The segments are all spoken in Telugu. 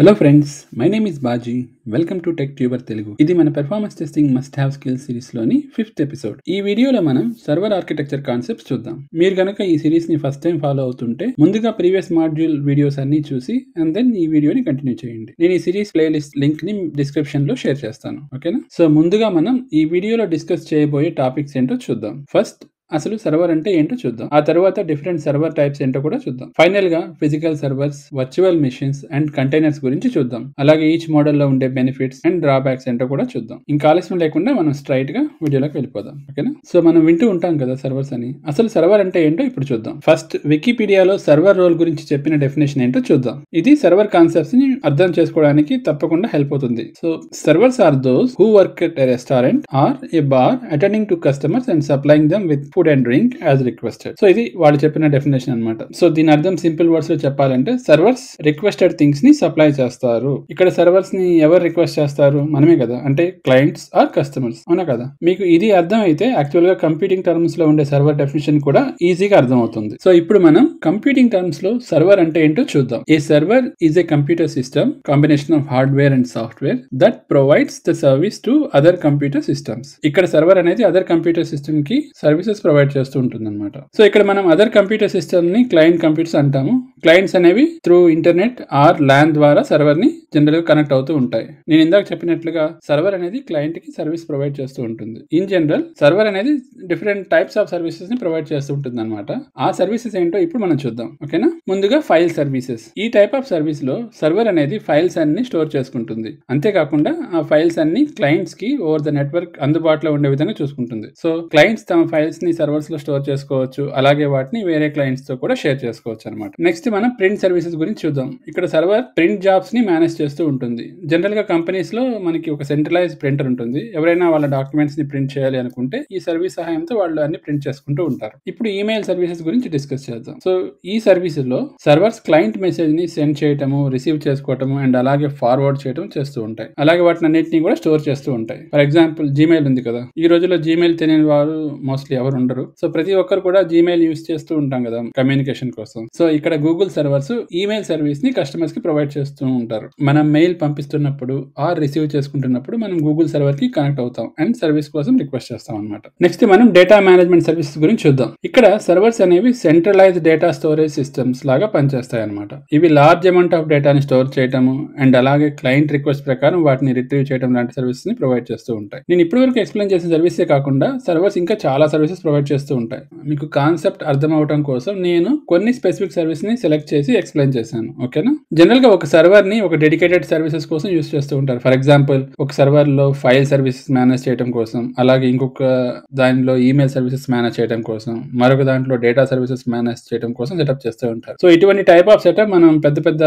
Hello friends, my name is Baji. Welcome to tech tuber Telugu. ఇది మన performance testing must have skill series లోని 5th ఎపిసోడ్. ఈ వీడియోలో మనం సర్వర్ ఆర్కిటెక్చర్ కాన్సెప్ట్స్ చూద్దాం. మీరు కనుక ఈ సిరీస్ ని ఫస్ట్ టైం ఫాలో అవుతుంటే ముందుగా ప్రీవియస్ మాడ్యూల్ వీడియోస్ అన్ని చూసి అండ్ దెన్ ఈ వీడియోని కంటిన్యూ చేయండి. నేను ఈ సిరీస్ ప్లేలిస్ట్ లింక్ ని డిస్క్రిప్షన్ లో షేర్ చేస్తాను, ఓకేనా? సో ముందుగా మనం ఈ వీడియోలో డిస్కస్ చేయబోయే టాపిక్స్ ఏంటో చూద్దాం. ఫస్ట్ అసలు సర్వర్ అంటే ఏంటో చూద్దాం, ఆ తర్వాత డిఫరెంట్ సర్వర్ టైప్స్ ఏంటో కూడా చూద్దాం. ఫైనల్ గా physical servers, virtual machines and containers గురించి చూద్దాం. అలాగే ఈచ్ మోడల్లో ఉండే బెనిఫిట్స్ అండ్ డ్రాబ్యాక్స్ ఏంటో కూడా చూద్దాం. ఇంకా ఆలస్యం లేకుండా మనం స్ట్రైట్ గా వీడియోలోకి వెళ్ళిపోదాం, ఓకేనా? సో మనం వింటూ ఉంటాం కదా సర్వర్స్ అని, అసలు సర్వర్ అంటే ఏంటో ఇప్పుడు చూద్దాం. ఫస్ట్ వికీపీడియాలో సర్వర్ రోల్ గురించి చెప్పిన డెఫినేషన్ ఏంటో చూద్దాం. ఇది సర్వర్ కాన్సెప్ట్స్ ని అర్థం చేసుకోవడానికి తప్పకుండా హెల్ప్ అవుతుంది. So servers are those who work at a restaurant or a bar attending to customers and supplying them with food and drink as requested. So ఇది వాళ్ళు చెప్పిన డెఫినేషన్ అనమాట. సో దీని అర్థం సింపుల్ వర్డ్స్ లో చెప్పాలంటే సర్వర్స్ రిక్వెస్టెడ్ థింగ్స్ ని సప్లై చేస్తారు. ఇక్కడ సర్వర్స్ ని ఎవరు రిక్వెస్ట్ చేస్తారు? మనమే కదా, అంటే క్లయింట్స్ ఆర్ కస్టమర్స్, అవునా కదా? మీకు ఇది అర్థం అయితే యాక్చువల్ గా కంప్యూటింగ్ టర్మ్స్ లో ఉండే సర్వర్ డెఫినేషన్ కూడా ఈజీగా అర్థం అవుతుంది. సో ఇప్పుడు మనం కంప్యూటింగ్ టర్మ్స్ లో సర్వర్ అంటే ఏంటో చూద్దాం. A server is a computer system combination of hardware and software that provides the service to other computer systems. ఇక్కడ సర్వర్ అనేది అదర్ కంప్యూటర్ సిస్టమ్ కి సర్వీసెస్ ప్రొవైడ్ చేస్తూ ఉంటుంది అనమాట. సో ఇక్కడ మనం అదర్ కంప్యూటర్ సిస్టమ్ ని క్లయింట్ కంప్యూటర్స్ అంటాము. క్లయింట్స్ అనేవి త్రూ ఇంటర్నెట్ ఆర్ ల్యాన్ ద్వారా సర్వర్ ని జనరల్ గా కనెక్ట్ అవుతూ ఉంటాయి. నేను ఇందాక చెప్పినట్లుగా సర్వర్ అనేది క్లయింట్ కి సర్వీస్ ప్రొవైడ్ చేస్తూ ఉంటుంది. ఇన్ జనరల్ సర్వర్ అనేది డిఫరెంట్ టైప్స్ ఆఫ్ సర్వీసెస్ ని ప్రొవైడ్ చేస్తూ ఉంటుంది అనమాట. ఆ సర్వీసెస్ ఏంటో ఇప్పుడు మనం చూద్దాం, ఓకేనా? ముందుగా ఫైల్ సర్వీసెస్. ఈ టైప్ ఆఫ్ సర్వీస్ లో సర్వర్ అనేది ఫైల్స్ అన్ని స్టోర్ చేసుకుంటుంది. అంతేకాకుండా ఆ ఫైల్స్ అన్ని క్లయింట్స్ కి ఓవర్ ద నెట్వర్క్ అందుబాటులో ఉండే విధంగా చూసుకుంటుంది. సో క్లయింట్స్ తమ ఫైల్స్ ని సర్వర్స్ లో స్టోర్ చేసుకోవచ్చు, అలాగే వాటిని వేరే క్లయింట్స్ తో కూడా షేర్ చేసుకోవచ్చు అనమాట. నెక్స్ట్ మనం ప్రింట్ సర్వీసెస్ గురించి చూద్దాం. ఇక్కడ సర్వర్ ప్రింట్ జాబ్స్ ని మేనేజ్ చేస్తూ ఉంటుంది. జనరల్ గా కంపెనీస్ లో మనకి ఒక సెంట్రలైజ్ ప్రింటర్ ఉంటుంది. ఎవరైనా వాళ్ళ డాక్యుమెంట్స్ ని ప్రింట్ చేయాలి అనుకుంటే ఈ సర్వీస్ సహాయంతో వాళ్ళు అన్ని ప్రింట్ చేసుకుంటూ ఉంటారు. ఇప్పుడు ఈమెయిల్ సర్వీసెస్ గురించి డిస్కస్ చేద్దాం. సో ఈ సర్వీసెస్ లో సర్వర్స్ క్లయింట్ మెసేజ్ ని సెండ్ చేయటము, రిసీవ్ చేసుకోవటము అండ్ అలాగే ఫార్వర్డ్ చేయడం చేస్తూ ఉంటాయి. అలాగే వాటిని అన్నింటినీ కూడా స్టోర్ చేస్తూ ఉంటాయి. ఫర్ ఎగ్జాంపుల్ జీమెయిల్ ఉంది కదా, ఈ రోజులో జీమెయిల్ తెలియని వారు మోస్ట్లీ ఎవరు ఉండరు. సో ప్రతి ఒక్కరు కూడా జీమెయిల్ యూజ్ చేస్తూ ఉంటాం కదా కమ్యూనికేషన్ కోసం. సో ఇక్కడ గూగుల్ సర్వర్స్ ఈమెయిల్ సర్వీస్ ని కస్టమర్స్ కి ప్రొవైడ్ చేస్తూ ఉంటారు. మనం మెయిల్ పంపిస్తున్నప్పుడు ఆర్ రిసీవ్ చేసుకుంటున్నప్పుడు మనం గూగుల్ సర్వర్ కి కనెక్ట్ అవుతాం అండ్ సర్వీస్ కోసం రిక్వెస్ట్ చేస్తాం అనమాట. నెక్స్ట్ మనం డేటా మేనేజ్మెంట్ సర్వీసెస్ గురించి చూద్దాం. ఇక్కడ సర్వర్స్ అనేవి సెంట్రలైజ్డ్ డేటా స్టోరేజ్ సిస్టమ్స్ లాగా పనిచేస్తాయి అనమాట. ఇవి లార్జ్ అమౌంట్ ఆఫ్ డేటాని స్టోర్ చేయటము అండ్ అలాగే క్లయింట్ రిక్వెస్ట్ ప్రకారం వాటిని రిట్రీవ్ చేయడం లాంటి సర్వీస్ ని ప్రొవైడ్ చేస్తూ ఉంటాయి. నేను ఇప్పటివరకు ఎక్స్ప్లెయిన్ చేసిన సర్వీసే కాకుండా సర్వర్స్ ఇంకా చాలా సర్వీసెస్ ప్రొవైడ్ చేస్తూ ఉంటాయి. మీకు కాన్సెప్ట్ అర్థం అవడం కోసం నేను కొన్ని స్పెసిఫిక్ సర్వీస్ ని సెలెక్ట్ చేసి ఎక్స్ప్లెయిన్ చేశాను, ఓకేనా? జనరల్ గా ఒక సర్వర్ ని ఒక డెడికేటెడ్ సర్వీసెస్ కోసం యూస్ చేస్తూ ఉంటారు. ఫర్ ఎగ్జాంపుల్ ఒక సర్వర్ లో ఫైల్ సర్వీసెస్ మేనేజ్ చేయడం కోసం, అలాగే ఇంకొక దానిలో ఈమెయిల్ సర్వీసెస్ మేనేజ్ చేయడం కోసం, మరొక దాంట్లో డేటా సర్వీసెస్ మేనేజ్ చేయడం కోసం సెటప్ చేస్తూ ఉంటారు. సో ఇటువంటి టైప్ ఆఫ్ సెటప్ మనం పెద్ద పెద్ద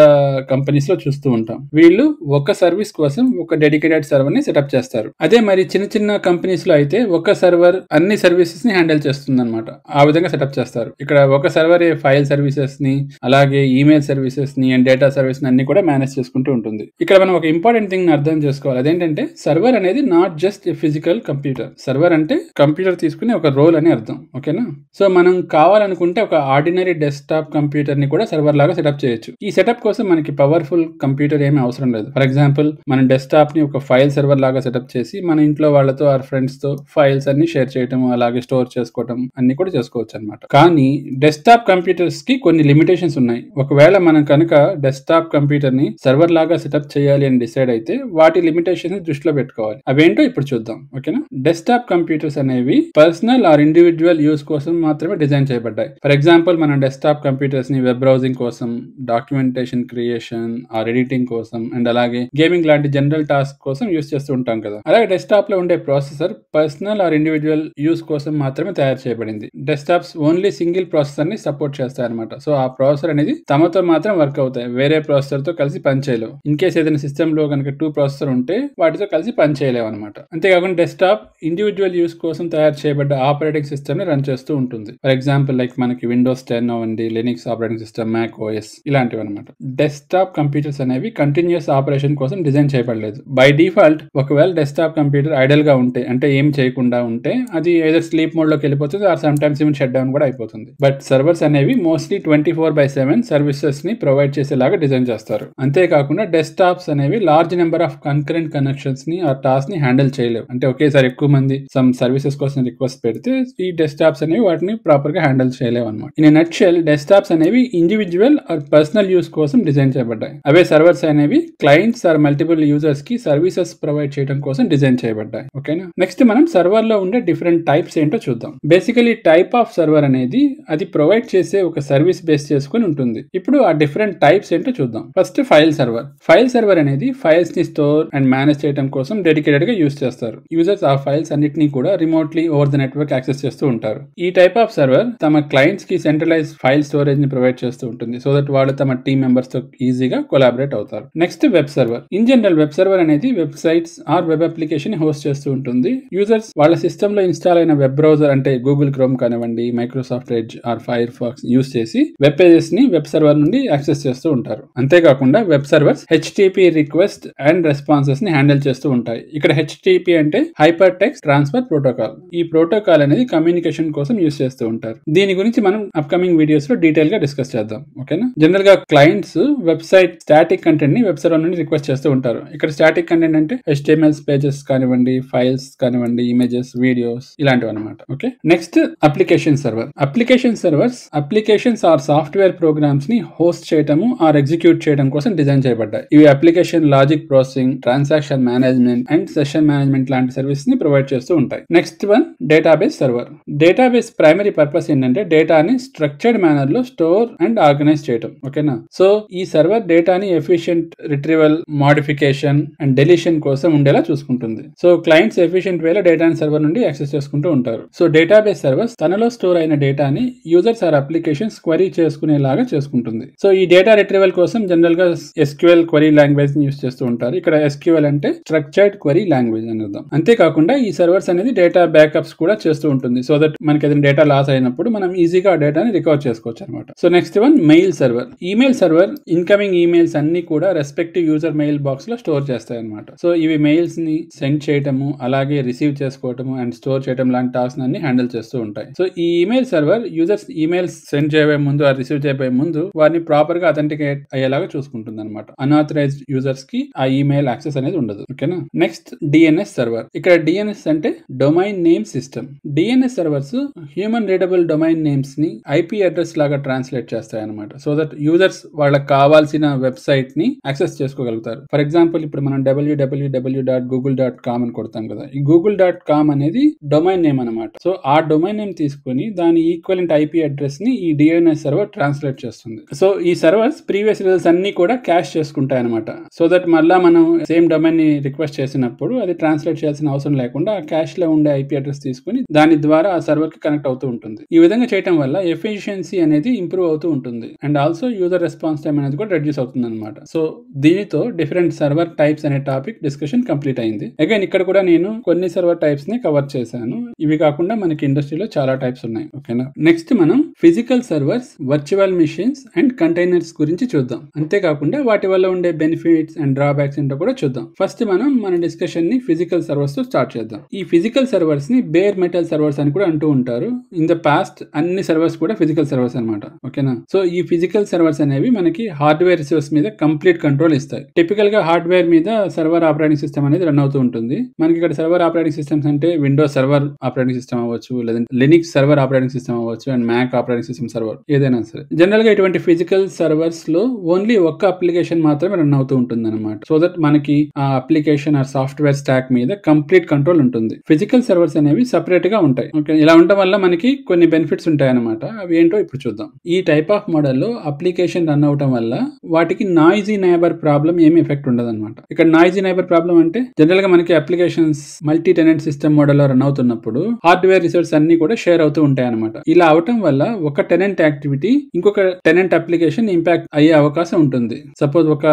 కంపెనీస్ లో చూస్తూ ఉంటాం. వీళ్ళు ఒక సర్వీస్ కోసం ఒక డెడికేటెడ్ సర్వర్ ని సెటప్ చేస్తారు. అదే మరి చిన్న చిన్న కంపెనీస్ లో అయితే ఒక సర్వర్ అన్ని సర్వీసెస్ ని హ్యాండిల్ చేస్తుంది అనమాట. ఆ విధంగా సెటప్ చేస్తారు. ఇక్కడ ఒక సర్వర్ ఫైల్ సర్వీసెస్ ని, అలాగే ఈమెయిల్ సర్వీసెస్ ని అండ్ డేటా సర్వీస్ ని అన్ని కూడా మేనేజ్ చేసుకుంటూ ఉంటుంది. ఇక్కడ మనం ఒక ఇంపార్టెంట్ థింగ్ అర్థం చేసుకోవాలి. అదేంటంటే సర్వర్ అనేది not just a physical computer. Server అంటే కంప్యూటర్ తీసుకునే ఒక రోల్ అని అర్థం, ఓకేనా? సో మనం కావాలనుకుంటే ఒక ఆర్డినరీ డెస్క్టాప్ కంప్యూటర్ ని కూడా సర్వర్ లాగా సెటప్ చేయొచ్చు. ఈ సెటప్ కోసం మనకి పవర్ఫుల్ కంప్యూటర్ ఏమీ అవసరం లేదు. ఫర్ ఎగ్జాంపుల్ మనం డెస్క్టాప్ ని ఒక ఫైల్ సర్వర్ లాగా సెటప్ చేసి మన ఇంట్లో వాళ్ళతో ఆర్ ఫ్రెండ్స్ తో ఫైల్స్ అన్ని షేర్ చేయటము, అలాగే స్టోర్ చేసుకోవటం అన్ని కూడా చేసుకోవచ్చు అనమాట. కానీ డెస్క్టాప్ కంప్యూటర్స్ కి కొన్ని లిమిటేషన్స్ ఉన్నాయి. ఒకవేళ మనం కనుక డెస్క్టాప్ కంప్యూటర్ ని సర్వర్ లాగా సెటప్ చేయాలి అని డిసైడ్ అయితే వాటి లిమిటేషన్స్ దృష్టిలో పెట్టుకోవాలి. అవేంటో ఇప్పుడు చూద్దాం, ఓకేనా? డెస్క్టాప్ కంప్యూటర్స్ అనేవి పర్సనల్ ఆర్ ఇండివిజువల్ యూస్ కోసం మాత్రమే డిజైన్ చేయబడ్డాయి. ఫర్ ఎగ్జాంపుల్ మనం డెస్క్టాప్ కంప్యూటర్స్ ని వెబ్ బ్రౌజింగ్ కోసం, డాక్యుమెంటేషన్ క్రియేషన్ ఆర్ ఎడిటింగ్ కోసం అండ్ అలాగే గేమింగ్ లాంటి జనరల్ టాస్క్ కోసం యూస్ చేస్తూ ఉంటాం కదా. అలాగే డెస్క్టాప్ లో ఉండే processor personal or individual use కోసం మాత్రమే తయారు చేయబడింది. డెస్క్టాప్స్ ఓన్లీ సింగిల్ ప్రాసెసర్ ని సపోర్ట్ చేస్తాయి అనమాట. సో ఆ ప్రాసెసర్ అనేది తమతో మాత్రం వర్క్ అవుతాయి, వేరే ప్రాసెసర్ తో కలిసి పనిచేయలేవు. ఇన్ కేస్ ఏదైనా సిస్టమ్ లో కనుక 2 ప్రాసెసర్ ఉంటే వాటితో కలిసి పనిచేయలేవు అనమాట. అంతేకాకుండా డెస్క్టాప్ ఇండివిజువల్ యూస్ కోసం తయారు చేయబడ్డ ఆపరేటింగ్ సిస్టమ్ ని రన్ చేస్తూ ఉంటుంది. ఫర్ ఎగ్జాంపుల్ లైక్ మనకి విండోస్ 10 అవ్వండి, Linux operating system, Mac OS ఇలాంటివి అనమాట. డెస్క్టాప్ కంప్యూటర్స్ అనేవి కంటిన్యూస్ ఆపరేషన్ కోసం డిజైన్ చేయబడలేదు. బై డిఫాల్ట్ ఒకవేళ డెస్క్టాప్ కంప్యూటర్ ఐడల్ గా ఉంటే, అంటే ఏం చేయకుండా ఉంటే, అది ఏదో స్లీప్ మోడ్ లో లోకి వెళ్ళిపోతుంది, or sometimes even shut down కూడా అయిపోతుంది. బట్ సర్వర్స్ అనేవి మోస్ట్లీ 24/7 సర్వీసెస్ ని ప్రొవైడ్ చేసేలాగా డిజైన్ చేస్తారు. అంతేకాకుండా డెస్క్టాప్స్ అనేవి large number of concurrent connections ని ఆ టాస్క్ ని హ్యాండిల్ చేయలేవు. అంటే ఒకేసారి ఎక్కువ మంది సమ్ సర్వీసెస్ కోసం రిక్వెస్ట్ పెడితే ఈ డెస్క్టాప్స్ అనేవి వాటిని ప్రాపర్ గా హ్యాండిల్ చేయలేవు అనమాట. ఇన్ నట్షెల్, డెస్క్టాప్స్ అనేవి ఇండివిజువల్ ఆర్ పర్సనల్ యూస్ కోసం డిజైన్ చేయబడ్డాయి. అవే సర్వర్స్ అనేవి క్లయింట్స్ ఆర్ మల్టిపుల్ యూజర్స్ కి సర్వీసెస్ ప్రొవైడ్ చేయడం కోసం డిజైన్ చేయబడ్డాయి. ఓకేనా, నెక్స్ట్ మనం సర్వర్ లో ఉండే డిఫరెంట్ టైప్స్ ఏంటో చూద్దాం. బేసికలీ టైప్ ఆఫ్ సర్వర్ అనేది అది ప్రొవైడ్ చేసే ఒక సర్వీస్ బేస్ చేసుకుని ఉంటుంది. ఇప్పుడు ఆ డిఫరెంట్ టైప్స్ ఏంటో చూద్దాం. First, file server. File server అనేది ఫైల్స్ ని స్టోర్ అండ్ మేనేజ్ చేయడం కోసం డెడికేటెడ్ గా యూజ్ చేస్తారు. యూజర్స్ ఆ ఫైల్స్ అన్నిటిని కూడా remotely over the network access చేస్తూ ఉంటారు. ఈ టైప్ ఆఫ్ సర్వర్ తమ క్లయింట్స్ కి సెంట్రలైజ్ ఫైల్ స్టోరేజ్ ని ప్రొవైడ్ చేస్తూ ఉంటుంది, సో దట్ వాళ్ళు తమ టీమ్ మెంబర్స్ తో ఈజీగా కొలాబరేట్ అవుతారు. Next, web server. In general web server అనేది websites or web application host చేస్తూ ఉంటుంది. యూజర్స్ వాళ్ళ సిస్టమ్ లో ఇన్స్టాల్ అయిన వెబ్ బ్రౌజర్ అంటే గూగుల్ క్రోమ్ కానివ్వండి, Microsoft Edge or Firefox use చేసి వెబ్ పేజెస్ ని వెబ్ సర్వర్ నుండి యాక్సెస్ చేస్తూ ఉంటారు. అంతేకాకుండా web servers HTTP request and responses ని హ్యాండిల్ చేస్తూ ఉంటాయి. ఇక్కడ HTTP అంటే హైపర్ టెక్స్ట్ ట్రాన్స్ఫర్ ప్రోటోకాల్. ఈ ప్రోటోకాల్ అనేది కమ్యూనికేషన్ కోసం యూజ్ చేస్తూ ఉంటారు. దీని గురించి మనం అప్కమింగ్ వీడియోస్ లో డీటెయిల్ గా డిస్కస్ చేద్దాం. ఓకేనా, జనరల్ గా క్లయింట్స్ వెబ్సైట్ స్టాటిక్ కంటెంట్ ని వెబ్ సర్వర్ నుండి రిక్వెస్ట్ చేస్తూ ఉంటారు. ఇక్కడ స్టాటిక్ కంటెంట్ అంటే HTML పేజెస్ కానివ్వండి, ఫైల్స్ కానివ్వండి, ఇమేజెస్, వీడియోస్ ఇలాంటివి అనమాట. Okay, next application server. Application servers applications or software programs ని హోస్ట్ చేయటము ఆర్ ఎగ్జిక్యూట్ చేయడం కోసం డిజైన్ చేయబడ్డాయి. ఇవి application logic processing, transaction management and session management లాంటి సర్వీస్ ని ప్రొవైడ్ చేస్తూ ఉంటాయి. Next one, database server. Database primary purpose ఏంటంటే డేటాని స్ట్రక్చర్డ్ మేనర్ లో స్టోర్ అండ్ ఆర్గనైజ్ చేయటం. ఓకేనా, సో ఈ సర్వర్ డేటాని efficient retrieval, modification and deletion కోసం ఉండేలా చూసుకుంటుంది. సో క్లయింట్స్ ఎఫిషియెంట్ వేలో డేటాని సర్వర్ నుండి యాక్సెస్ చేసుకుంటూ ఉంటారు. సో డేటాబేస్ సర్వర్స్ తనలో స్టోర్ అయిన డేటాని యూజర్స్ ఆర్ అప్లికేషన్స్ క్వరీ చేసుకునేలాగా చేసుకుంటుంది. సో ఈ డేటా రిట్రీవల్ కోసం జనరల్ గా SQL క్వరీ లాంగ్వేజ్ ని యూజ్ చేస్తూ ఉంటారు. ఇక్కడ SQL అంటే స్ట్రక్చర్డ్ క్వరీ లాంగ్వేజ్ అని అర్థం. అంతేకాకుండా ఈ సర్వర్స్ అనేది డేటా బ్యాకప్స్ కూడా చేస్తూ ఉంటుంది, సో దట్ మనకి ఏదైనా డేటా లాస్ అయినప్పుడు మనం ఈజీగా ఆ డేటాని రికవర్ చేసుకోవచ్చు అనమాట. So next one, mail server. Email server incoming emails అన్ని కూడా రెస్పెక్టివ్ యూజర్ మెయిల్ బాక్స్ లో స్టోర్ చేస్తాయి అనమాట. సో ఇవి మెయిల్స్ ని సెండ్ చేయటము, అలాగే రిసీవ్ చేసుకోవటము అండ్ స్టోర్ చేయడం లాంటి టాస్క్ అన్ని హ్యాండిల్ చేస్తూ ఉంటాయి. సో ఈ email server users emails send చేయబోయే ముందు, రిసీవ్ చేయబోయే ముందు వారిని ప్రాపర్ గా అథెంటికేట్ అయ్యేలాగా చూసుకుంటుంది అనమాట. అన్ఆథరైజ్డ్ యూజర్స్ కి ఆ ఈమెయిల్ యాక్సెస్ అనేది ఉండదు. ఓకేనా, నెక్స్ట్ DNS సర్వర్. ఇక్కడ DNS అంటే domain name system. DNS servers human readable domain names ని IP అడ్రస్ లాగా ట్రాన్స్లేట్ చేస్తాయి అనమాట, సో దట్ యూజర్స్ వాళ్ళకి కావాల్సిన వెబ్సైట్ ని యాక్సెస్ చేసుకోగలుగుతారు. ఫర్ ఎగ్జాంపుల్, ఇప్పుడు మనం www.google.com అని కొడతాం కదా, ఈ google.com అనేది డొమైన్ నేమ్ అనమాట. సో ఆ డొమైన్ నేమ్ తీసుకుని దాని ఈక్వలెంట్ IP అడ్రస్ ని ఈ DNS సర్వర్ ట్రాన్స్లేట్ చేస్తుంది. సో ఈ సర్వర్స్ ప్రీవియస్ రిజల్ట్స్ అన్ని కూడా క్యాష్ చేసుకుంటాయి అనమాట, సో దట్ మళ్ళా మనం సేమ్ డొమైన్ ని రిక్వెస్ట్ చేసినప్పుడు అది ట్రాన్స్లేట్ చేయాల్సిన అవసరం లేకుండా క్యాష్ లో ఉండే IP అడ్రస్ తీసుకుని దాని ద్వారా ఆ సర్వర్ కి కనెక్ట్ అవుతూ ఉంటుంది. ఈ విధంగా చేయడం వల్ల ఎఫిషియన్సీ అనేది ఇంప్రూవ్ అవుతూ ఉంటుంది and also user response time అనేది కూడా రెడ్యూస్ అవుతుంది అనమాట. సో దీనితో డిఫరెంట్ సర్వర్ టైప్స్ అనే టాపిక్ డిస్కషన్ కంప్లీట్ అయింది. అగైన్ ఇక్కడ కూడా నేను కొన్ని సర్వర్ టైప్స్ ని కవర్ చేశాను. ఇవి కాకుండా మనకి ఇండస్ట్రీలో చాలా టైప్స్ ఉన్నాయి. ఓకేనా, నెక్స్ట్ మనం physical servers, virtual machines and containers గురించి చూద్దాం. అంతేకాకుండా వాటి వల్ల ఉండే బెనిఫిట్స్ అండ్ డ్రాబ్యాక్స్ ఏంటో కూడా చూద్దాం. ఫస్ట్ మనం మన డిస్కషన్ ని ఫిజికల్ సర్వర్స్ తో స్టార్ట్ చేద్దాం. ఈ ఫిజికల్ సర్వర్స్ ని బేర్ మెటల్ సర్వర్స్ అని కూడా అంటూ ఉంటారు. ఇన్ ద పాస్ట్ అన్ని సర్వర్స్ కూడా ఫిజికల్ సర్వర్స్ అనమాట. ఓకేనా, సో ఈ ఫిజికల్ సర్వర్స్ అనేవి మనకి హార్డ్వేర్ రిసోర్స్ మీద కంప్లీట్ కంట్రోల్ ఇస్తాయి. టిపికల్ గా హార్డ్వేర్ మీద సర్వర్ ఆపరేటింగ్ సిస్టమ్ అనేది రన్ అవుతూ ఉంటుంది. మనకి ఇక్కడ సర్వర్ ఆపరేటింగ్ సిస్టమ్స్ అంటే విండోస్ సర్వర్ ఆపరేటింగ్ సిస్టమ్ అవ్వచ్చు, లేదంటే లినిక్స్ సర్వర్ ఆపరేటింగ్ సిస్టమ్ అవ్వచ్చు and Mac operating system server, ఏదైనా సరే. జనరల్ గా ఇటువంటి ఫిజికల్ సర్వర్స్ లో ఓన్లీ ఒక్క అప్లికేషన్ మాత్రమే రన్ అవుతూ ఉంటుంది అనమాట, సో దట్ మనకి ఆ అప్లికేషన్ ఆ సాఫ్ట్వేర్ స్టాక్ మీద కంప్లీట్ కంట్రోల్ ఉంటుంది. ఫిజికల్ సర్వర్స్ అనేవి సపరేట్ గా ఉంటాయి. ఓకే, ఇలా ఉండటం వల్ల మనకి కొన్ని బెనిఫిట్స్ ఉంటాయి అనమాట. అవి ఏంటో ఇప్పుడు చూద్దాం. ఈ టైప్ ఆఫ్ మోడల్ లో అప్లికేషన్ రన్ అవటం వల్ల వాటికి నాయిజీ నైబర్ ప్రాబ్లం ఏమి ఎఫెక్ట్ ఉండదు అనమాట. ఇక్కడ నాయిజీ నైబర్ ప్రాబ్లం అంటే జనరల్ గా మనకి applications multi tenant system model లో రన్ అవుతున్నప్పుడు హార్డ్వేర్ రిసోర్స్ అన్ని కూడా షేర్ అవుతూ ఉంటాయి అనమాట. ఇలా అవటం వల్ల ఒక టెనెంట్ యాక్టివిటీ ఇంకొక టెనెంట్ అప్లికేషన్ ఇంపాక్ట్ అయ్యే అవకాశం ఉంటుంది. సపోజ్ ఒక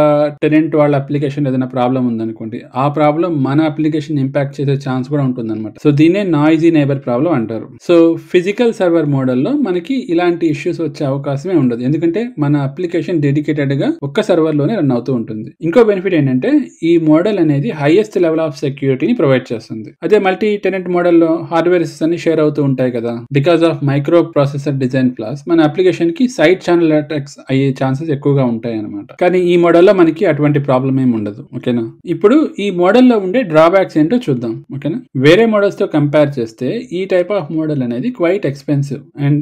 టెనెంట్ వాళ్ళ అప్లికేషన్ ఏదైనా ప్రాబ్లం ఉందనుకోండి, ఆ ప్రాబ్లం మన అప్లికేషన్ ఇంపాక్ట్ చేసే ఛాన్స్ కూడా ఉంటుంది అనమాట. సో దీనే నాయిజీ నైబర్ ప్రాబ్లం అంటారు. సో ఫిజికల్ సర్వర్ మోడల్లో మనకి ఇలాంటి ఇష్యూస్ వచ్చే అవకాశమే ఉండదు, ఎందుకంటే మన అప్లికేషన్ డెడికేటెడ్ గా ఒక్క సర్వర్ లోనే రన్ అవుతూ ఉంటుంది. ఇంకో బెనిఫిట్ ఏంటంటే ఈ మోడల్ అనేది హైయెస్ట్ లెవెల్ ఆఫ్ సెక్యూరిటీని ప్రొవైడ్ చేస్తుంది. అదే మల్టీ టెనెంట్ మోడల్లో హార్డ్వేర్ అన్ని అనేవి షేర్ అవుతూ ఉంటాయి కదా. Because of micro processor design plus మన అప్లికేషన్ కి సైడ్ ఛానల్ అటాక్స్ అయ్యే ఛాన్సెస్ ఎక్కువగా ఉంటాయి అనమాట. కానీ ఈ మోడల్లో మనకి అటువంటి ప్రాబ్లం ఏమి ఉండదు. ఓకేనా, ఇప్పుడు ఈ మోడల్లో ఉండే డ్రాబ్యాక్స్ ఏంటో చూద్దాం. ఓకేనా, వేరే మోడల్స్ తో కంపేర్ చేస్తే ఈ టైప్ ఆఫ్ మోడల్ అనేది క్వైట్ ఎక్స్పెన్సివ్ అండ్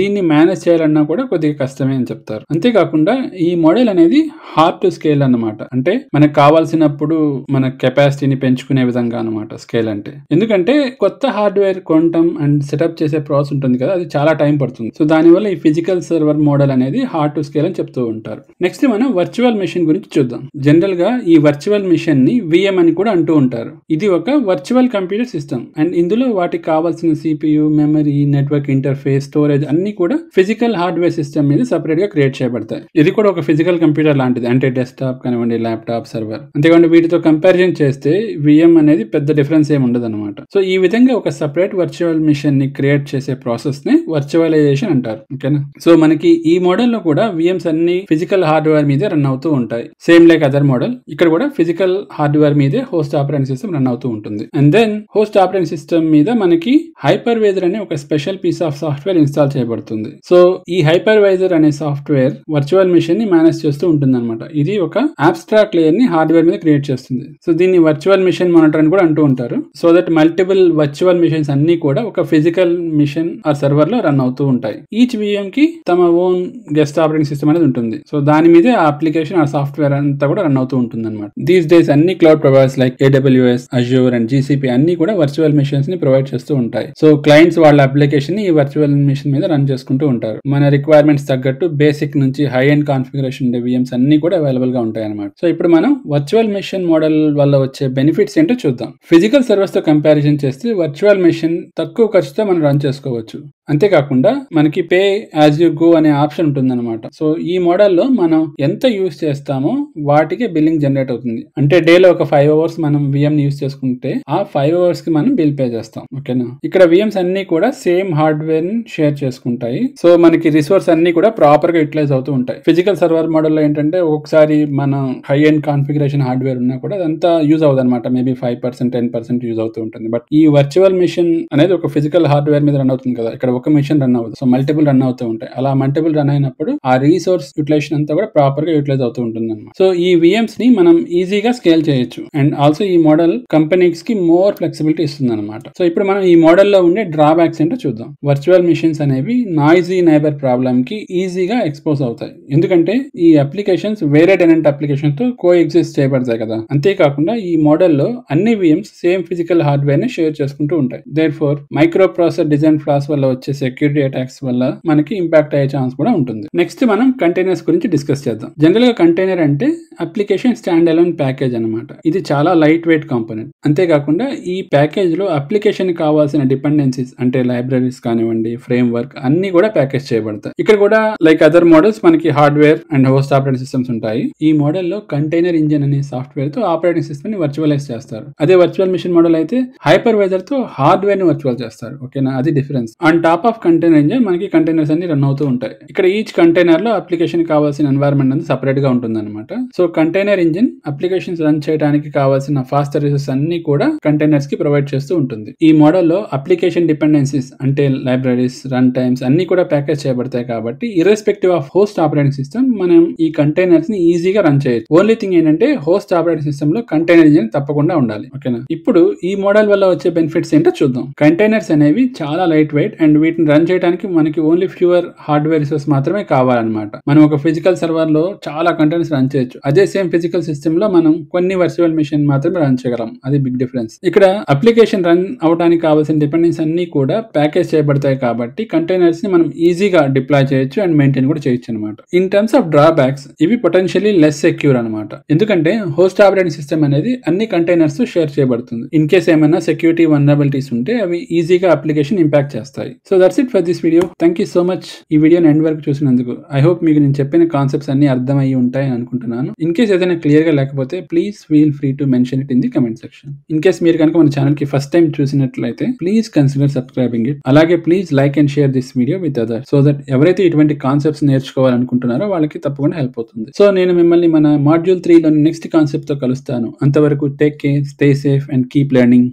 దీన్ని మేనేజ్ చేయాలన్నా కూడా కొద్దిగా కష్టమే అని చెప్తారు. అంతేకాకుండా ఈ మోడల్ అనేది హార్డ్ టు స్కేల్ అన్నమాట. అంటే మనకు కావాల్సినప్పుడు మన కెపాసిటీని పెంచుకునే విధంగా అనమాట స్కేల్ అంటే. ఎందుకంటే కొత్త హార్డ్వేర్ కొనటం అండ్ సెటప్ చేసే ప్రాసెస్ ఉంటుంది కదా, అది చాలా టైం పడుతుంది. సో దానివల్ల ఈ ఫిజికల్ సర్వర్ మోడల్ అనేది హార్డ్ టు స్కేల్ అని చెప్తూ ఉంటారు. నెక్స్ట్ మనం వర్చువల్ మెషిన్ గురించి చూద్దాం. జనరల్ గా ఈ వర్చువల్ మెషిన్ ని విఎం అని కూడా అంటూ ఉంటారు. ఇది ఒక వర్చువల్ కంప్యూటర్ సిస్టమ్ అండ్ ఇందులో వాటికి కావాల్సిన CPU, memory, network interface, storage అన్ని కూడా ఫిజికల్ హార్డ్వేర్ సిస్టమ్ మీద సెపరేట్ గా క్రియేట్ చేయబడతాయి. ఇది కూడా ఒక ఫిజికల్ కంప్యూటర్ లాంటిది, అంటే డెస్క్టాప్ కానివ్వండి, ల్యాప్టాప్, సర్వర్. అంతేకాకుండా వీటితో కంపారిజన్ చేస్తే విఎం అనేది పెద్ద డిఫరెన్స్ ఏమి ఉండదు అనమాట. సో ఈ విధంగా ఒక సెపరేట్ వర్చువల్ మిషన్ ని క్రియేట్ చేసే ప్రాసెస్ ని వర్చువలైజేషన్ అంటారు. ఓకేనా, సో మనకి ఈ మోడల్ లో కూడా విఎంస్ అన్ని ఫిజికల్ హార్డ్వేర్ మీదే రన్ అవుతూ ఉంటాయి. సేమ్ లైక్ అదర్ మోడల్, ఇక్కడ కూడా ఫిజికల్ హార్డ్వేర్ మీదే హోస్ట్ ఆపరేటింగ్ సిస్టమ్ రన్ అవుతూ ఉంటుంది. And then host operating system మీద మనకి హైపర్వైజర్ అనే ఒక special piece of software install చేయబడుతుంది. సో ఈ హైపర్వైజర్ అనే సాఫ్ట్వేర్ వర్చువల్ మిషన్ ని మేనేజ్ చేస్తూ ఉంటుంది అనమాట. ఇది ఒక అబ్స్ట్రాక్ట్ లేయర్ ని హార్డ్వేర్ మీద క్రియేట్ చేస్తుంది. సో దీన్ని వర్చువల్ మిషన్ మానిటర్ అని కూడా అంటూ ఉంటారు. So that multiple virtual machines అన్ని కూడా ఒక ఫిజికల్ మిషన్ ఆ సర్వర్ లో రన్ అవుతూ ఉంటాయి. ఈచ్ విఎం కి తమ ఓన్ గెస్ట్ ఆపరేటింగ్ సిస్టమ్ అనేది ఉంటుంది. సో దాని మీదే ఆ అప్లికేషన్, ఆ సాఫ్ట్వేర్ అంతా కూడా రన్ అవుతూ ఉంటుంది అనమాట. దీస్ డేస్ అన్ని cloud providers like AWS, Azure and GCP అన్ని కూడా వర్చువల్ మిషన్స్ ని ప్రొవైడ్ చేస్తూ ఉంటాయి. సో క్లయింట్స్ వాళ్ళ అప్లికేషన్ ని ఈ వర్చువల్ మిషన్ మీద రన్ చేసుకుంటూ ఉంటారు. మన రిక్వైర్మెంట్స్ తగ్గట్టు బేసిక్ నుంచి హై ఎండ్ కాన్ఫిగరేషన్ ఉండే విఎంస్ అన్ని కూడా అవైలబుల్ గా ఉంటాయి అనమాట. సో ఇప్పుడు మనం వర్చువల్ మిషన్ మోడల్ వల్ల వచ్చే బెనిఫిట్స్ ఏంటో చూద్దాం. ఫిజికల్ సర్వర్స్ తో కంపారిజన్ చేస్తే వర్చువల్ మిషన్ తక్కువ ఖర్చుతో మనం రన్ చేసుకోవచ్చు. అంతేకాకుండా మనకి పే యాజ్ యూ గో అనే ఆప్షన్ ఉంటుంది అనమాట. సో ఈ మోడల్లో మనం ఎంత యూజ్ చేస్తామో వాటికే బిల్లింగ్ జనరేట్ అవుతుంది. అంటే డేలో ఒక 5 hours మనం విఎం యూజ్ చేసుకుంటే ఆ 5 hours కి మనం బిల్ పే చేస్తాం. ఓకేనా, ఇక్కడ విఎంస్ అన్ని కూడా సేమ్ హార్డ్వేర్ ని షేర్ చేసుకుంటాయి. సో మనకి రిసోర్స్ అన్ని కూడా ప్రాపర్ గా యూటిలైజ్ అవుతూ ఉంటాయి. ఫిజికల్ సర్వర్ మోడల్లో ఏంటంటే ఒకసారి మనం హై ఎండ్ కాన్ఫిగరేషన్ హార్డ్వేర్ ఉన్నా కూడా అదంతా యూజ్ అవుతుంది అనమాట. మేబీ 5%, 10% యూజ్ అవుతూ ఉంటుంది. బట్ ఈ వర్చువల్ మిషన్ అనేది ఒక ఫిజికల్ హార్డ్వేర్ మీద రన్ అవుతుంది కదా, ఇక్కడ ఒక మిషన్ రన్ అవుతుంది. సో మల్టిపుల్ రన్ అవుతూ ఉంటాయి. అలా మల్టిపుల్ రన్ అయినప్పుడు ఆ రీసోర్స్ యూటిలైజేషన్ అంతా కూడా ప్రాపర్ గా యూటిలైజ్ అవుతూ ఉంటుంది అనమాట. సో ఈ విఎంస్ ని మనం ఈజీగా స్కేల్ చేయొచ్చు అండ్ ఆల్సో ఈ మోడల్ కంపెనీస్ కి మోర్ ఫ్లెక్సిబిలిటీ ఇస్తుంది అనమాట. సో ఇప్పుడు మనం ఈ మోడల్ లో ఉండే డ్రాబ్యాక్స్ ఏంటో చూద్దాం. వర్చువల్ మిషన్స్ అనేవి నాయిజీ నైబర్ ప్రాబ్లమ్ కి ఈజీగా ఎక్స్పోజ్ అవుతాయి. ఎందుకంటే ఈ అప్లికేషన్స్ వేరే టెనెంట్ అప్లికేషన్ తో కో ఎగ్జిస్ట్ చేయబడతాయి కదా. అంతేకాకుండా ఈ మోడల్లో అన్ని విఎంస్ సేమ్ ఫిజికల్ హార్డ్వేర్ ని షేర్ చేసుకుంటూ ఉంటాయి. Therefore micro processor design flaws వల్ల వచ్చే సెక్యూరిటీ అటాక్స్ వల్ల మనకి ఇంపాక్ట్ అయ్యే ఛాన్స్ కూడా ఉంటుంది. నెక్స్ట్ మనం కంటైనర్స్ గురించి డిస్కస్ చేద్దాం. జనరల్ గా కంటైనర్ అంటే అప్లికేషన్ స్టాండ్ అలోన్ ప్యాకేజ్ అనమాట. ఇది చాలా లైట్ వెయిట్ కాంపోనెంట్. అంతేకాకుండా ఈ ప్యాకేజ్ లో అప్లికేషన్ కావాల్సిన డిపెండెన్సీస్ అంటే లైబ్రరీస్ కానివ్వండి, ఫ్రేమ్ వర్క్ అన్ని కూడా ప్యాకేజ్ చేయబడతాయి. ఇక్కడ కూడా లైక్ అదర్ మోడల్స్ మనకి hardware and host operating systems ఉంటాయి. ఈ మోడల్ లో కంటైనర్ ఇంజిన్ అనే సాఫ్ట్వేర్ తో ఆపరేటింగ్ సిస్టమ్ ని వర్చువలైజ్ చేస్తారు. అదే వర్చువల్ మిషన్ మోడల్ అయితే హైపర్వైజర్ తో హార్డ్వేర్ ని వర్చువల్ చేస్తారు. ఓకేనా, అది difference. And top of container engine మనకి కంటైనర్స్ అన్ని రన్ అవుతూ ఉంటాయి. ఇక్కడ ఈచ్ కంటైనర్ లో అప్లికేషన్ కావాల్సిన ఎన్వైరన్మెంట్ అంతా సెపరేట్ గా ఉంటుంది అనమాట. So container engine applications run చేయడానికి కావాల్సిన ఫాస్ట్ రిసోర్సెస్ అన్ని కూడా కంటైనర్స్ కి ప్రొవైడ్ చేస్తూ ఉంటుంది. ఈ మోడల్లో అప్లికేషన్ డిపెండెన్సీస్ అంటే లైబ్రరీస్, రన్ టైమ్స్ అన్ని కూడా ప్యాకేజ్ చేయబడతాయి. కాబట్టి irrespective of host operating system మనం ఈ కంటైనర్స్ ని ఈజీగా రన్ చేయొచ్చు. ఓన్లీ థింగ్ ఏంటంటే హోస్ట్ ఆపరేటింగ్ సిస్టమ్ లో కంటైనర్ ఇంజిన్ తప్పకుండా ఉండాలి. ఓకేనా, ఇప్పుడు ఈ మోడల్ వల్ల వచ్చే బెనిఫిట్స్ ఏంటో చూద్దాం. కంటైనర్స్ అనేవి చాలా లైట్ వెయిట్ అండ్ వీటిని రన్ చేయడానికి మనకి ఓన్లీ ఫ్యూవర్ హార్డ్వేర్ రిసోర్స్ మాత్రమే కావాలన్నమాట. మనం ఒక ఫిజికల్ సర్వర్ లో చాలా కంటైనర్స్ రన్ చేయొచ్చు. అదే సేమ్ ఫిజికల్ సిస్టమ్ లో మనం కొన్ని వర్చువల్ మిషన్ మాత్రమే రన్ చేయగలం. అది బిగ్ డిఫరెన్స్. ఇక్కడ అప్లికేషన్ రన్ అవడానికి కావాల్సిన డిపెండెన్స్ అన్ని కూడా ప్యాకేజ్ చేయబడతాయి. కాబట్టి కంటైనర్స్ ని మనం ఈజీగా డిప్లాయ్ చేయొచ్చు అండ్ మెయింటైన్ కూడా చేయొచ్చు అనమాట. ఇన్ టర్మ్స్ ఆఫ్ డ్రాబ్యాక్స్ ఇవి పొటెన్షియలీ లెస్ సెక్యూర్ అనమాట. ఎందుకంటే హోస్ట్ ఆపరేటింగ్ సిస్టమ్ అనేది అన్ని కంటైనర్స్ తో షేర్ చేయబడుతుంది. ఇన్ కేస్ ఏమైనా సెక్యూరిటీ వల్నరబిలిటీస్ ఉంటే అవి ఈజీగా అప్లికేషన్ ఇంపాక్ట్ చేస్తాయి. So that's it for this video. Thank you so much ఈ వీడియోని ఎండ్ వరకు చూసినందుకు. ఐ హోప్ మీకు నేను చెప్పిన కాన్సెప్ట్స్ అన్ని అర్థమయ్యి ఉంటాయని అనుకుంటున్నాను. ఇన్ కేస్ ఏదైనా క్లియర్ గా లేకపోతే please feel free to mention it in the comment section. In case మీరు కనుక మన ఛానల్ కి ఫస్ట్ టైం చూసినట్లయితే ప్లీజ్ కన్సిడర్ సబ్స్క్రైబింగ్ ఇట్. అలాగే please like and share this video with other so that ఎవరైతే ఇటువంటి కాన్సెప్ట్స్ నేర్చుకోవాలనుకుంటున్నారో వాళ్ళకి తప్పకుండా హెల్ప్ అవుతుంది. సో నేను మిమ్మల్ని మన మాడ్యూల్ 3 లోని నెక్స్ట్ కాన్సెప్ట్ తో కలుస్తాను. అంతవరకు take care, stay safe and keep learning.